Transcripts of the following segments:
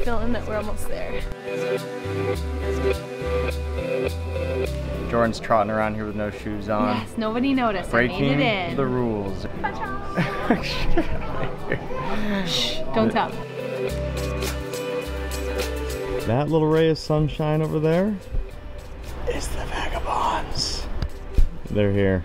a feeling that we're almost there. Jordan's trotting around here with no shoes on. Yes, nobody noticed. Breaking the rules. Shh, don't tell. That little ray of sunshine over there is the Vagabonds. They're here.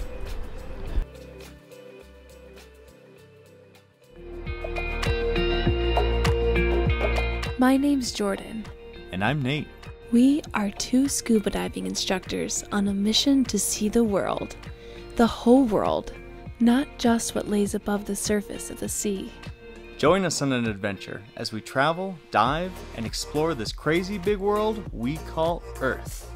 My name's Jordan. And I'm Nate. We are two scuba diving instructors on a mission to see the world, the whole world, not just what lays above the surface of the sea. Join us on an adventure as we travel, dive, and explore this crazy big world we call Earth.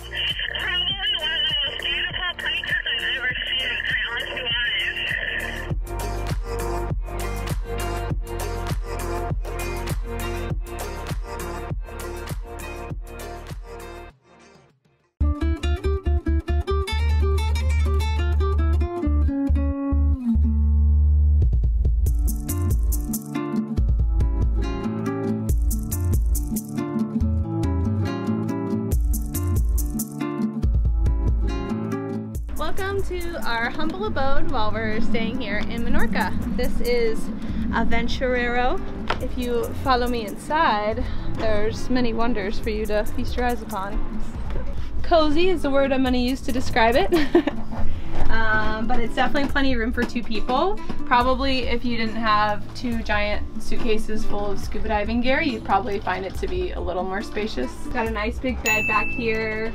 Welcome to our humble abode while we're staying here in Menorca. This is Aventurero. If you follow me inside, there's many wonders for you to feast your eyes upon. Cozy is the word I'm going to use to describe it. But it's definitely plenty of room for two people. Probably if you didn't have two giant suitcases full of scuba diving gear, you'd probably find it to be a little more spacious. Got a nice big bed back here.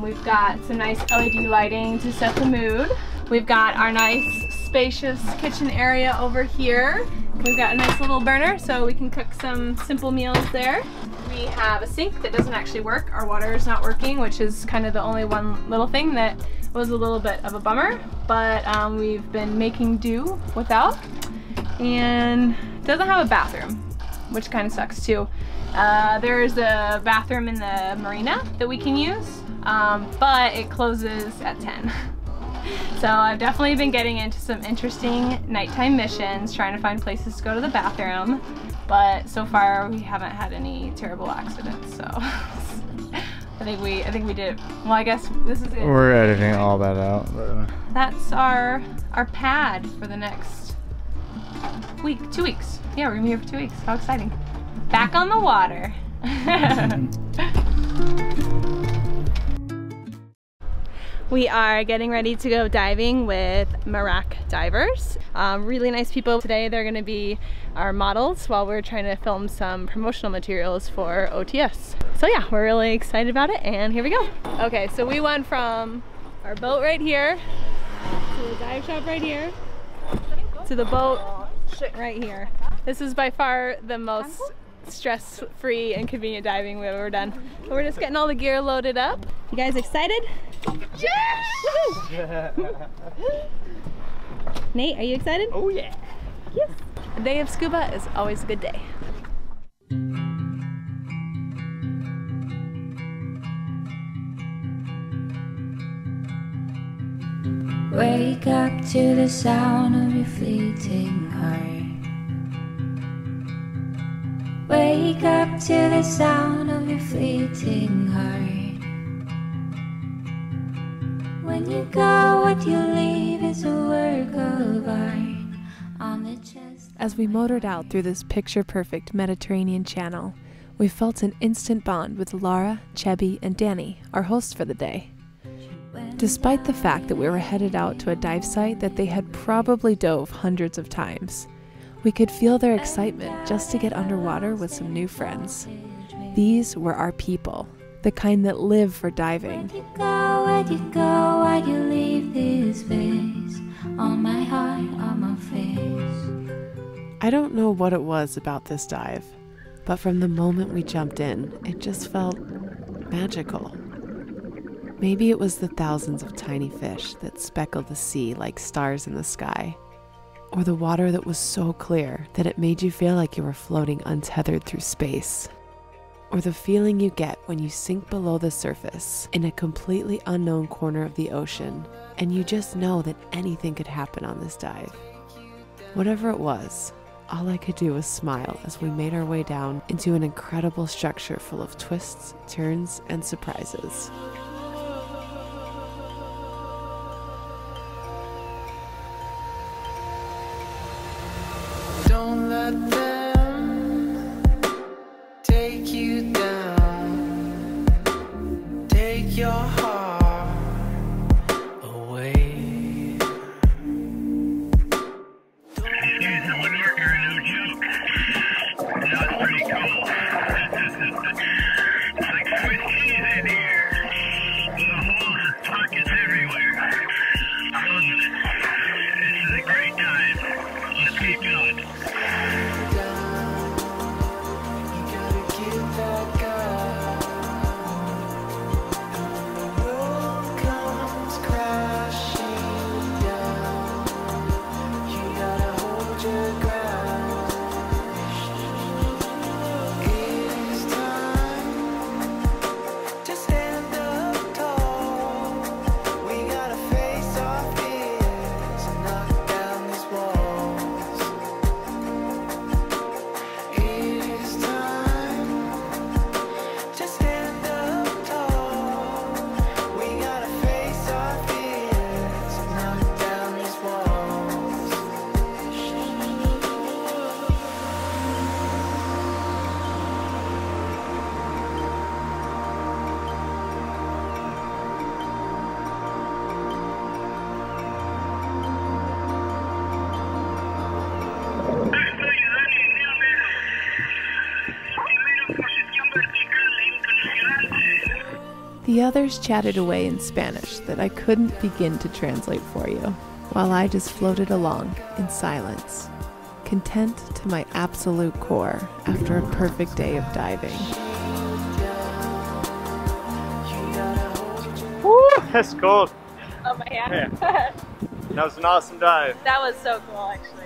We've got some nice LED lighting to set the mood. We've got our nice spacious kitchen area over here. We've got a nice little burner so we can cook some simple meals there. We have a sink that doesn't actually work. Our water is not working, which is kind of the only one little thing that was a little bit of a bummer, but we've been making do without. And it doesn't have a bathroom, which kind of sucks too. There's a bathroom in the marina that we can use, but it closes at 10. So I've definitely been getting into some interesting nighttime missions, trying to find places to go to the bathroom, but so far we haven't had any terrible accidents, so I think we did it. Well, I guess this is it. We're editing all that out. But that's our pad for the next week, 2 weeks. Yeah, we're gonna be here for 2 weeks. How exciting. Back on the water. We are getting ready to go diving with Merak Divers. Really nice people. Today they're gonna be our models while we're trying to film some promotional materials for OTS. So yeah, we're really excited about it and here we go. Okay, so we went from our boat right here to the dive shop right here to the boat right here. This is by far the most stress-free and convenient diving we've ever done. But we're just getting all the gear loaded up. You guys excited? Yes! Nate, are you excited? Oh yeah! Yes. A day of scuba is always a good day. Wake up to the sound of your fleeting heart. Wake up to the sound of your fleeting heart. When you go, what you leave is a work of art on the chest. As we motored out through this picture-perfect Mediterranean channel, we felt an instant bond with Laura, Chebby, and Danny, our hosts for the day. Despite the fact that we were headed out to a dive site that they had probably dove hundreds of times, we could feel their excitement just to get underwater with some new friends. These were our people, the kind that live for diving. Where'd you go, why'd you leave this face? On my heart, on my face. I don't know what it was about this dive, but from the moment we jumped in, it just felt magical. Maybe it was the thousands of tiny fish that speckled the sea like stars in the sky, or the water that was so clear that it made you feel like you were floating untethered through space, or the feeling you get when you sink below the surface in a completely unknown corner of the ocean, and you just know that anything could happen on this dive. Whatever it was, all I could do was smile as we made our way down into an incredible structure full of twists, turns, and surprises. Don't let them take you down, take your heart away. Dude, the woodworker, no joke. That was pretty cool. It's like Swiss cheese in here. The holes and pockets everywhere. This is a great time. Let's keep going. The others chatted away in Spanish that I couldn't begin to translate for you, while I just floated along in silence, content to my absolute core after a perfect day of diving. Woo, that's cold. Oh my god. Yeah. That was an awesome dive. That was so cool, actually.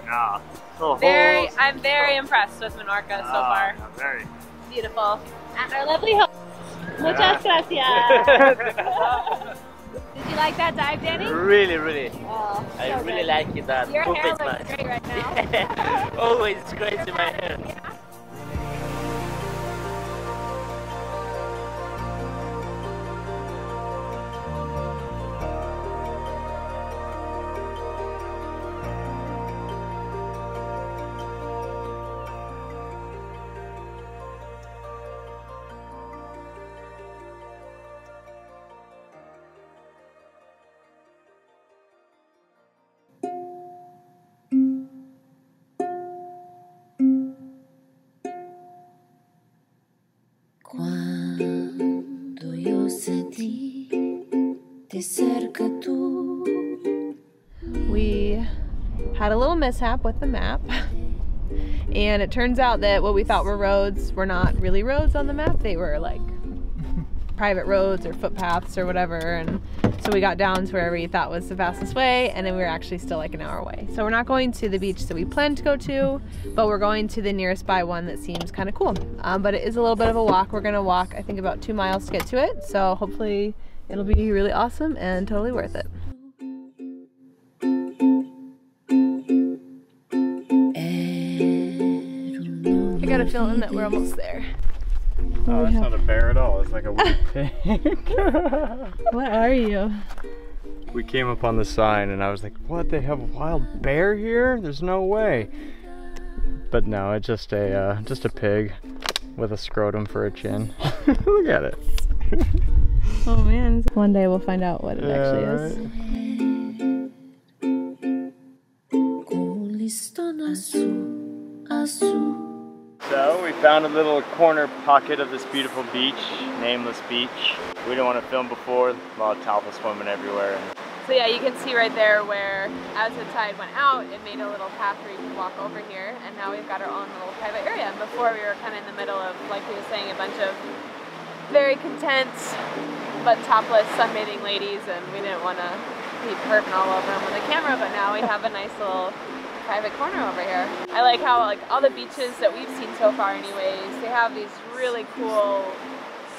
Yeah. I'm very impressed with Menorca so far. Yeah, very beautiful. At our lovely home. Muchas gracias. Did you like that dive, Danny? Really, really. Oh, so I really like it. That your hair looks great right now. Yeah. Always great in my hair. Yeah. We had a little mishap with the map, and it turns out that what we thought were roads were not really roads on the map. They were like private roads or footpaths or whatever, and so we got down to wherever we thought was the fastest way, and then we were actually still like an hour away. So we're not going to the beach that we planned to go to, but we're going to the nearest by one that seems kind of cool. But it is a little bit of a walk. We're gonna walk, I think, about 2 miles to get to it, so hopefully it'll be really awesome and totally worth it. I got a feeling that we're almost there. Oh, that's not a bear at all. It's like a weird pig. What are you? We came up on the sign and I was like, what? They have a wild bear here? There's no way. But no, it's just a pig with a scrotum for a chin. Look at it. Oh man. One day we'll find out what it actually is. Right. So we found a little corner pocket of this beautiful beach, nameless beach. We didn't want to film before, a lot of alpha swimming everywhere. So yeah, you can see right there where as the tide went out, it made a little path where you could walk over here, and now we've got our own little private area. And before we were kind of in the middle of, like we were saying, a bunch of very content but topless sunbathing ladies, and we didn't want to be hurting all over them with a camera, but now we have a nice little private corner over here. I like how like all the beaches that we've seen so far anyways, they have these really cool,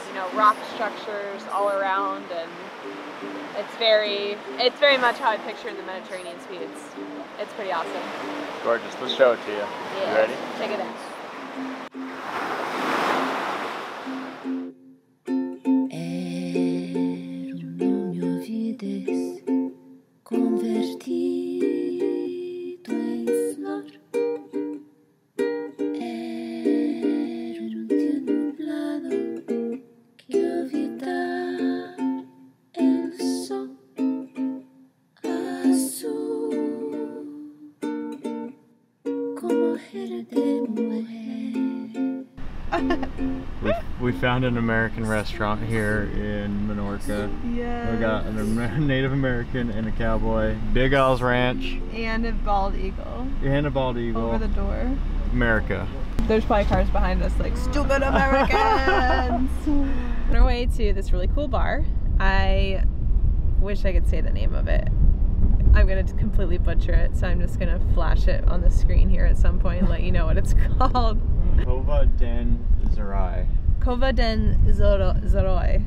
you know, rock structures all around, and it's very much how I pictured the Mediterranean Suite. It's pretty awesome. Gorgeous. Let's show it to you. Yeah. You ready? Check it out. We found an American restaurant here in Menorca. Yeah. We got a Native American and a cowboy. Big Owl's Ranch. And a bald eagle. And a bald eagle. Over the door. America. There's probably cars behind us like, stupid Americans! On our way to this really cool bar. I wish I could say the name of it. I'm gonna completely butcher it, so I'm just gonna flash it on the screen here at some point and let you know what it's called. Cova d'en Xoroi. Cova d'en Xoroi.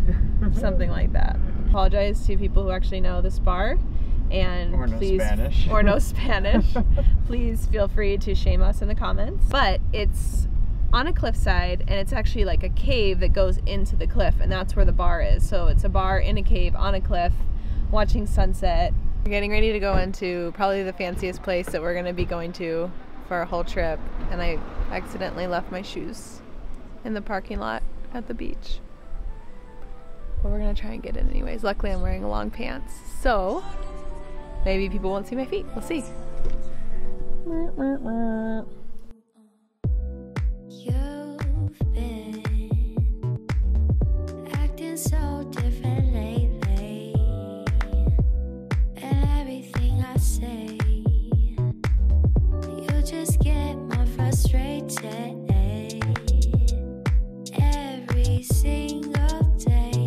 Something like that. Apologize to people who actually know this bar. And or no please, Spanish. Or no Spanish. Please feel free to shame us in the comments. But it's on a cliffside, and it's actually like a cave that goes into the cliff, and that's where the bar is. So it's a bar in a cave on a cliff, watching sunset. We're getting ready to go into probably the fanciest place that we're going to be going to for our whole trip, and I accidentally left my shoes in the parking lot at the beach. But we're going to try and get in anyways. Luckily I'm wearing long pants, so maybe people won't see my feet. We'll see. You've been acting so different lately. Say you just get more frustrated every single day.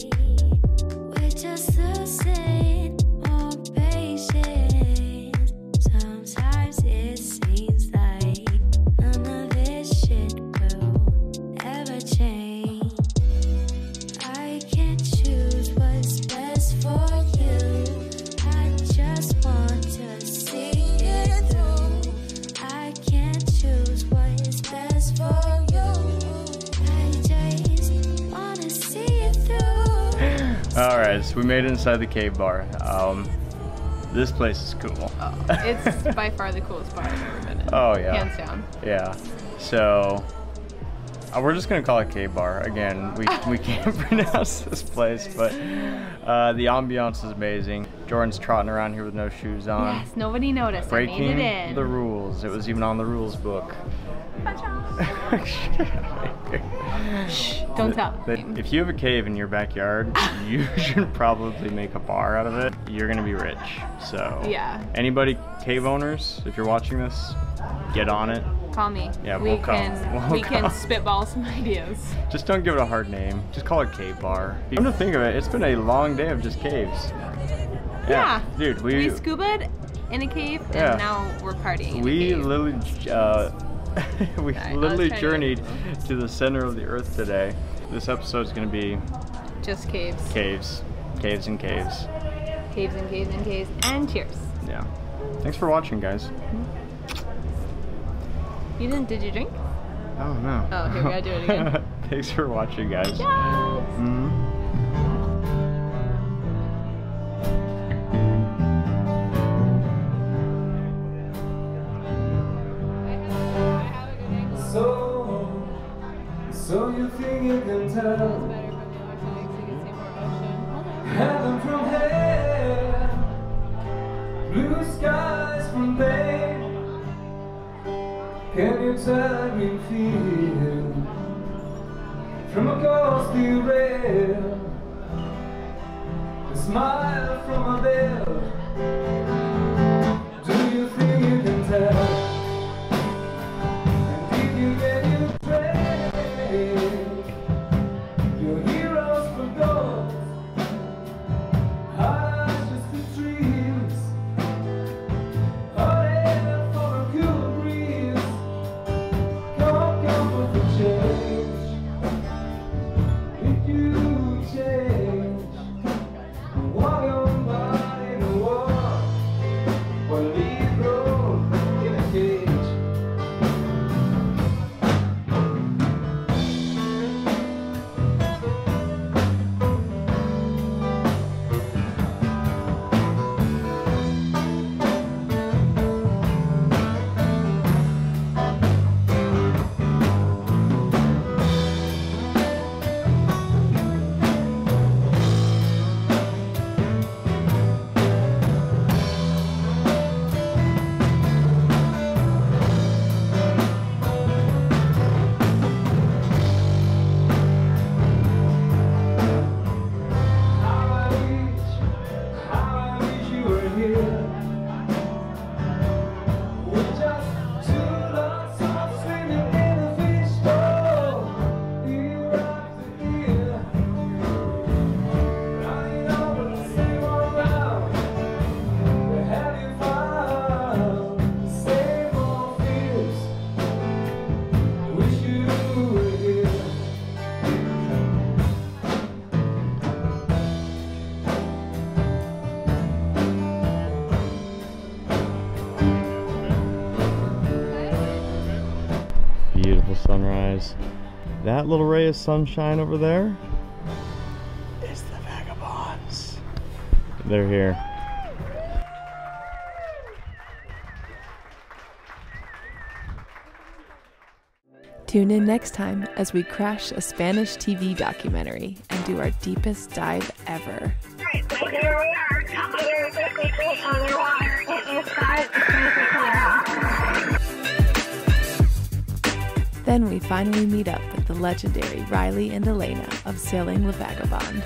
We're just the same, more patient. Sometimes it seems like none of this shit will ever change. I can't choose what's best for you. I just want to see it through. I can't choose what is best for you. I just want to see it through. Alright, so we made it inside the cave bar. This place is cool. Oh, it's by far the coolest bar I've ever been in. Oh yeah. Hands down. Yeah. So we're just gonna call it cave bar. Again, we can't pronounce this place, but the ambiance is amazing. Jordan's trotting around here with no shoes on. Yes, nobody noticed. Breaking I made it in. The rules. It was even on the rules book. Shh, don't tell. If you have a cave in your backyard, you should probably make a bar out of it. You're gonna be rich. So yeah. Anybody cave owners, if you're watching this, get on it. Call me. Yeah, we can spitball some ideas. Just don't give it a hard name. Just call it Cave Bar. Come to think of it, it's been a long day of just caves. Yeah. Dude, we scubaed in a cave, and yeah. Now we're partying. We literally, journeyed to the center of the earth today. This episode's gonna be just caves. Caves, caves, and caves. Caves and caves and caves. And cheers. Yeah. Thanks for watching, guys. Mm-hmm. You didn't, did you drink? Oh no. Oh, here we gotta do it again. Thanks for watching, guys. Yes! Mm-hmm. So you think you can tell heaven from here, blue skies from there. Can you tell me feel from a ghostly rail? A smile from a veil. Do you think you can tell? And did you get your praise? Your heroes for gold, high just the trees. Change if you That little ray of sunshine over there is the Vagabonds. They're here. Tune in next time as we crash a Spanish TV documentary and do our deepest dive ever. Alright, so here we are, covered with people underwater. It is 5 feet. Then we finally meet up with the legendary Riley and Elayna of Sailing La Vagabonde.